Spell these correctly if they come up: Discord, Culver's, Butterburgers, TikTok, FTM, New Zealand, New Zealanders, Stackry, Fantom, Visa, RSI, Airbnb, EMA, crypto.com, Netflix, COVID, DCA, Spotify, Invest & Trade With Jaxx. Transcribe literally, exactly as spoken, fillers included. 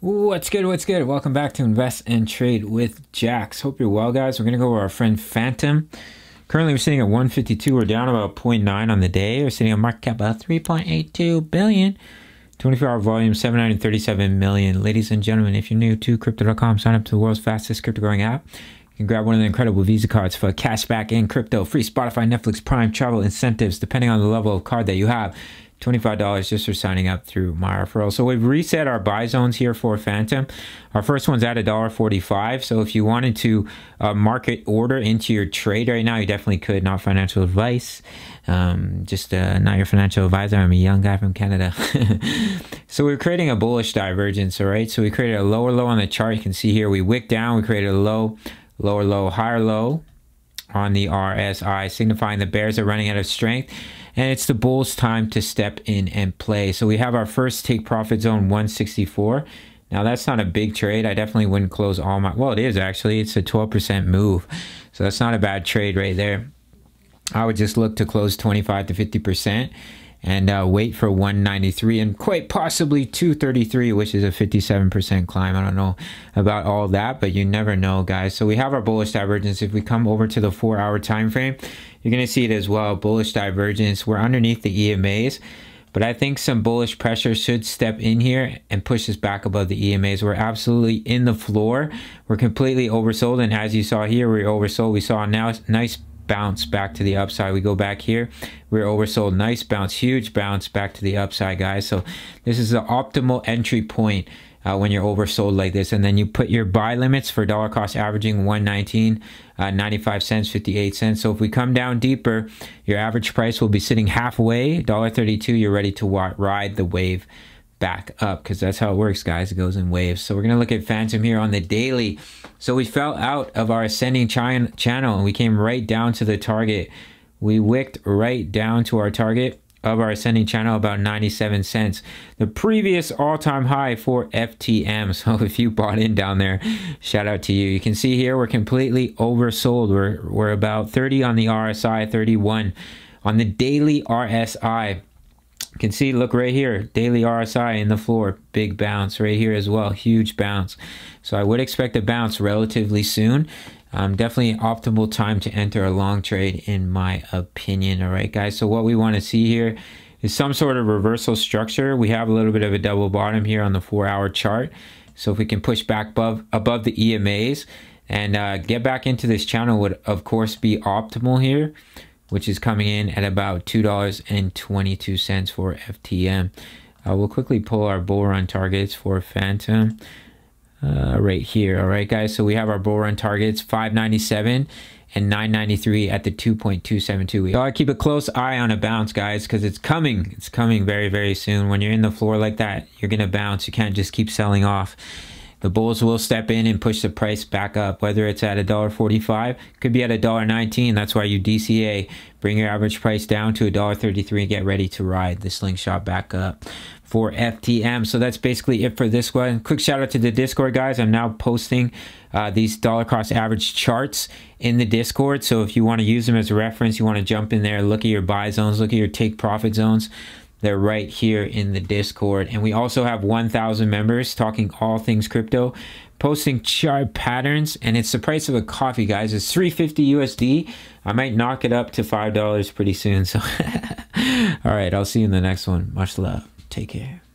What's good? What's good? Welcome back to Invest and Trade with Jax. Hope you're well, guys. We're going to go over our friend Fantom. Currently, we're sitting at one fifty-two. We're down about zero point nine on the day. We're sitting at market cap of three point eight two billion dollars. twenty-four hour volume, seven hundred thirty-seven million dollars. Ladies and gentlemen, if you're new to crypto dot com, sign up to the world's fastest crypto-growing app. You can grab one of the incredible Visa cards for cash back in crypto, free Spotify, Netflix, Prime, travel incentives, depending on the level of card that you have. twenty-five dollars just for signing up through my referral. So we've reset our buy zones here for Fantom. Our first one's at one forty-five. So if you wanted to uh, market order into your trade right now, you definitely could. Not financial advice. Um, just uh, not your financial advisor. I'm a young guy from Canada. So we're creating a bullish divergence, all right? So we created a lower low on the chart. You can see here we wick down. We created a low, lower low, higher low on the R S I, signifying the bears are running out of strength. And it's the bulls' time to step in and play. So we have our first take profit zone, one sixty-four. Now that's not a big trade. I definitely wouldn't close all my, well, it is actually, it's a twelve percent move. So that's not a bad trade right there. I would just look to close twenty-five to fifty percent and uh, wait for one ninety-three and quite possibly two thirty-three, which is a fifty-seven percent climb. I don't know about all that, but you never know, guys. So we have our bullish divergence. If we come over to the four hour time frame, you're going to see it as well, bullish divergence. We're underneath the E M As, but I think some bullish pressure should step in here and push us back above the E M As. We're absolutely in the floor. We're completely oversold, and as you saw here, we're oversold. We saw a nice bounce back to the upside. We go back here, we're oversold, nice bounce, huge bounce back to the upside, guys. So this is the optimal entry point Uh, when you're oversold like this, and then you put your buy limits for dollar cost averaging one nineteen, uh, ninety-five cents, fifty-eight cents. So if we come down deeper, your average price will be sitting halfway, one thirty-two. You're ready to ride the wave back up, because that's how it works, guys. It goes in waves. So we're gonna look at Fantom here on the daily. So we fell out of our ascending ch- channel and we came right down to the target. We wicked right down to our target of our ascending channel, about ninety-seven cents, the previous all-time high for F T M. So if you bought in down there, shout out to you. You can see here we're completely oversold. We're, we're about thirty on the R S I, thirty-one on the daily R S I. You can see, look right here, daily R S I in the floor, big bounce right here as well, huge bounce. So I would expect a bounce relatively soon. Um, definitely an optimal time to enter a long trade, in my opinion. All right, guys, so what we want to see here is some sort of reversal structure. We have a little bit of a double bottom here on the four hour chart. So if we can push back above, above the E M As and uh, get back into this channel would, of course, be optimal here, which is coming in at about two dollars and twenty-two cents for F T M. Uh, we'll quickly pull our bull run targets for Fantom. Uh, right here. All right, guys, so we have our bull run targets five ninety-seven and nine ninety-three at the two point two seven two. We gotta keep a close eye on a bounce, guys, because it's coming. It's coming very, very soon. When you're in the floor like that, you're gonna bounce. You can't just keep selling off. The bulls will step in and push the price back up, whether it's at one forty-five, could be at one nineteen. That's why you D C A, bring your average price down to one thirty-three and get ready to ride the slingshot back up for F T M. So that's basically it for this one. Quick shout out to the Discord, guys. I'm now posting uh, these dollar cost average charts in the Discord. So if you want to use them as a reference, you want to jump in there, look at your buy zones, look at your take profit zones. They're right here in the Discord. And we also have one thousand members talking all things crypto, posting chart patterns, and it's the price of a coffee, guys. It's three fifty U S D. I might knock it up to five dollars pretty soon. So, all right, I'll see you in the next one. Much love. Take care.